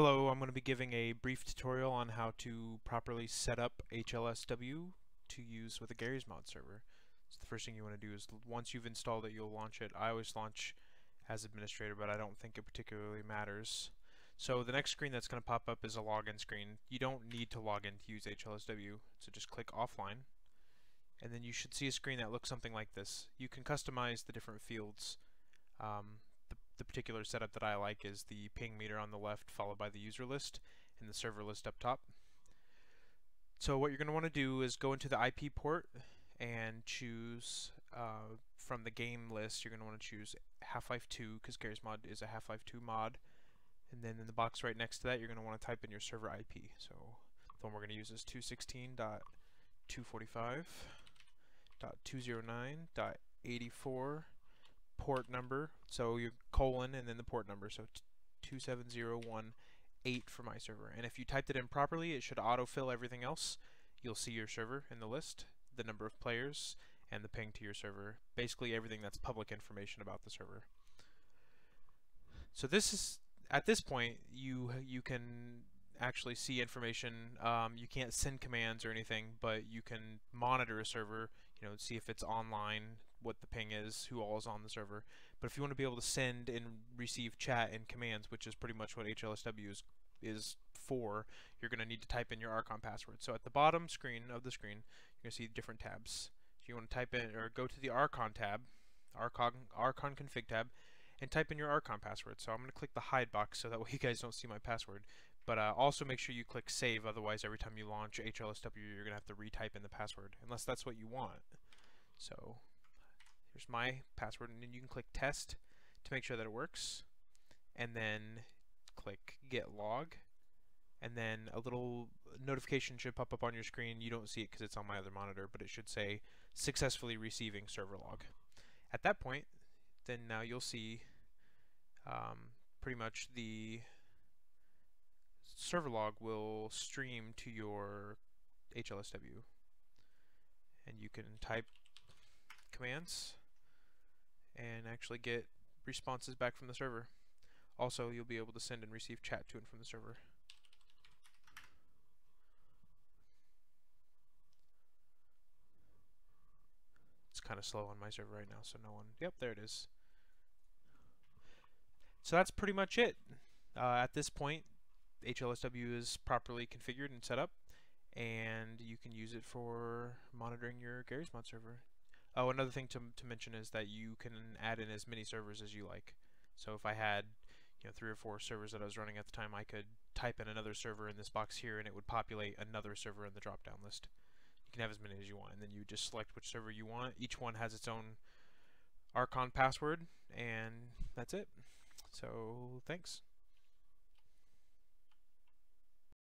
Hello, I'm going to be giving a brief tutorial on how to properly set up HLSW to use with a Garry's Mod server. So the first thing you want to do is, once you've installed it, you'll launch it. I always launch as administrator, but I don't think it particularly matters. So the next screen that's going to pop up is a login screen. You don't need to log in to use HLSW, so just click offline. And then you should see a screen that looks something like this. You can customize the different fields. The particular setup that I like is the ping meter on the left, followed by the user list and the server list up top. So what you're going to want to do is go into the IP port and choose from the game list. You're going to want to choose Half-Life 2 because Garry's Mod is a Half-Life 2 mod. And then in the box right next to that, you're going to want to type in your server IP. So the one we're going to use is 216.245.209.84. port number, so your colon and then the port number, so 27018 for my server. And if you typed it in properly, it should autofill everything else. You'll see your server in the list, the number of players, and the ping to your server. Basically everything that's public information about the server. So this is, at this point, you can actually see information. You can't send commands or anything, but you can monitor a server, see if it's online, what the ping is, who all is on the server. But if you want to be able to send and receive chat and commands, which is pretty much what HLSW is for, you're going to need to type in your Rcon password. So at the bottom screen of the screen, you're going to see different tabs. So you want to type in, or go to the Rcon tab, Rcon config tab, and type in your Rcon password. So I'm going to click the hide box so that way you guys don't see my password. But also make sure you click save, otherwise every time you launch HLSW, you're going to have to retype in the password, unless that's what you want. So here's my password, and then you can click test to make sure that it works, and then click get log, and then a little notification should pop up on your screen. You don't see it because it's on my other monitor, but it should say successfully receiving server log. At that point, then now you'll see pretty much the server log will stream to your HLSW, and you can type commands and actually get responses back from the server. Also, you'll be able to send and receive chat to and from the server. It's kind of slow on my server right now, so no one... Yep, there it is. So that's pretty much it. At this point, HLSW is properly configured and set up, and you can use it for monitoring your Garry's Mod server. Oh, another thing to mention is that you can add in as many servers as you like. So if I had 3 or 4 servers that I was running at the time, I could type in another server in this box here and it would populate another server in the drop-down list. You can have as many as you want, and then you just select which server you want. Each one has its own Rcon password, and that's it. So thanks.